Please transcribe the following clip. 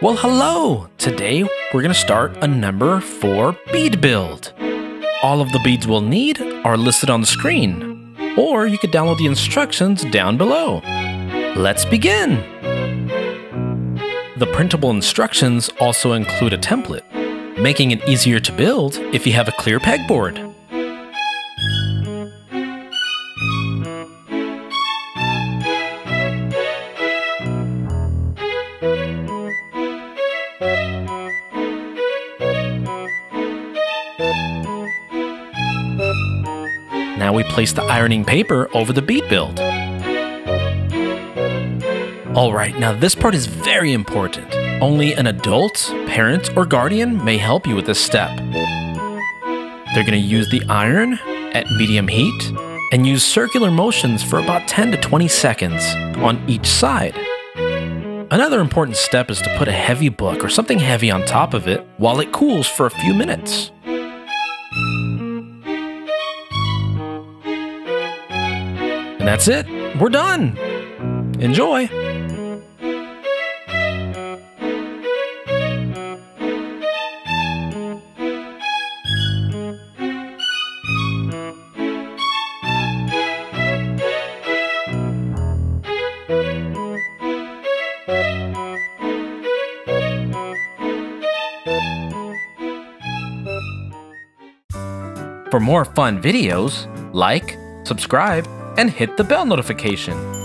Well, hello! Today, we're going to start a number 4 bead build. All of the beads we'll need are listed on the screen, or you could download the instructions down below. Let's begin! The printable instructions also include a template, making it easier to build if you have a clear pegboard. Now we place the ironing paper over the bead build. Alright, now this part is very important. Only an adult, parent, or guardian may help you with this step. They're going to use the iron at medium heat and use circular motions for about 10 to 20 seconds on each side. Another important step is to put a heavy book or something heavy on top of it while it cools for a few minutes. That's it. We're done. Enjoy. For more fun videos, like, subscribe, and hit the bell notification.